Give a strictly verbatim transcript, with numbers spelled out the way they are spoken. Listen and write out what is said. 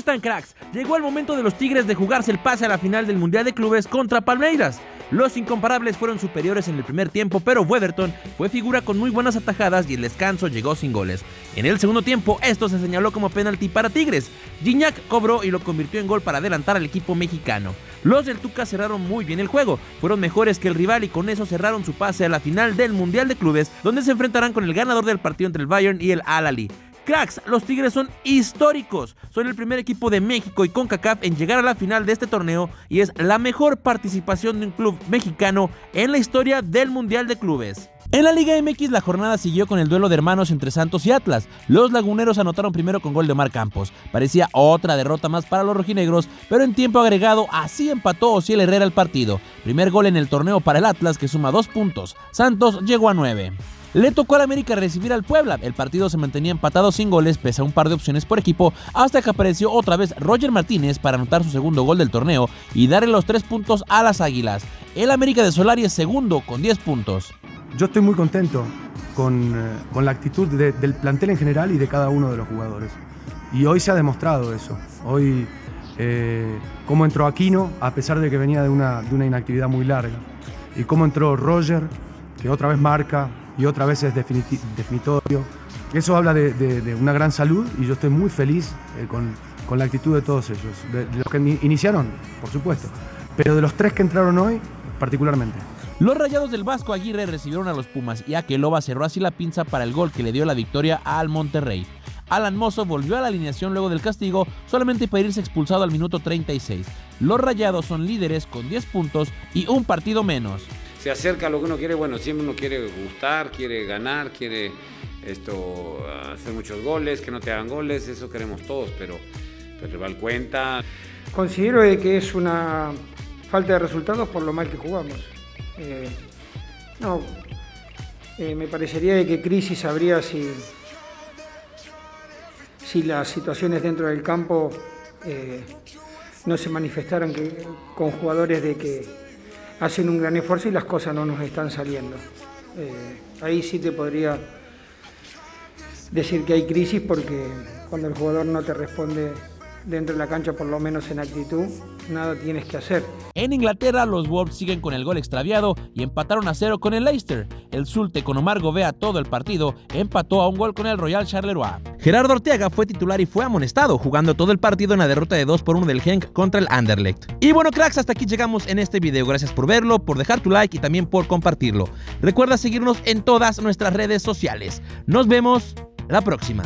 están, cracks? Llegó el momento de los Tigres de jugarse el pase a la final del Mundial de Clubes contra Palmeiras. Los incomparables fueron superiores en el primer tiempo, pero Weberton fue figura con muy buenas atajadas y el descanso llegó sin goles. En el segundo tiempo, esto se señaló como penalti para Tigres. Gignac cobró y lo convirtió en gol para adelantar al equipo mexicano. Los del Tuca cerraron muy bien el juego, fueron mejores que el rival y con eso cerraron su pase a la final del Mundial de Clubes, donde se enfrentarán con el ganador del partido entre el Bayern y el Al-Ahly. Cracks, los Tigres son históricos, son el primer equipo de México y CONCACAF en llegar a la final de este torneo y es la mejor participación de un club mexicano en la historia del Mundial de Clubes. En la Liga M X la jornada siguió con el duelo de hermanos entre Santos y Atlas. Los laguneros anotaron primero con gol de Omar Campos. Parecía otra derrota más para los rojinegros, pero en tiempo agregado así empató Osiel Herrera el partido. Primer gol en el torneo para el Atlas que suma dos puntos. Santos llegó a nueve. Le tocó al América recibir al Puebla, el partido se mantenía empatado sin goles pese a un par de opciones por equipo hasta que apareció otra vez Roger Martínez para anotar su segundo gol del torneo y darle los tres puntos a las Águilas. El América de Solari es segundo con diez puntos. Yo estoy muy contento con, con la actitud de, del plantel en general y de cada uno de los jugadores y hoy se ha demostrado eso. Hoy eh, cómo entró Aquino a pesar de que venía de una, de una inactividad muy larga y cómo entró Roger que otra vez marca y otra vez es definitorio. Eso habla de, de, de una gran salud y yo estoy muy feliz eh, con, con la actitud de todos ellos, de, de los que iniciaron, por supuesto, pero de los tres que entraron hoy, particularmente. Los rayados del Vasco Aguirre recibieron a los Pumas y Aqueloba cerró así la pinza para el gol que le dio la victoria al Monterrey. Alan Mozo volvió a la alineación luego del castigo solamente para irse expulsado al minuto treinta y seis. Los rayados son líderes con diez puntos y un partido menos. Se acerca a lo que uno quiere, bueno, siempre uno quiere gustar, quiere ganar, quiere esto, hacer muchos goles, que no te hagan goles, eso queremos todos, pero el rival cuenta. Considero que es una falta de resultados por lo mal que jugamos. Eh, no, eh, me parecería que crisis habría si, si las situaciones dentro del campo eh, no se manifestaran que, con jugadores de que hacen un gran esfuerzo y las cosas no nos están saliendo. Eh, ahí sí te podría decir que hay crisis porque cuando el jugador no te responde dentro de la cancha, por lo menos en actitud, nada tienes que hacer. En Inglaterra los Wolves siguen con el gol extraviado y empataron a cero con el Leicester. El Zulte con Omar Govea todo el partido empató a un gol con el Royal Charleroi. Gerardo Ortega fue titular y fue amonestado jugando todo el partido en la derrota de dos por uno del Genk contra el Anderlecht. Y bueno, cracks, hasta aquí llegamos en este video. Gracias por verlo, por dejar tu like y también por compartirlo. Recuerda seguirnos en todas nuestras redes sociales. Nos vemos la próxima.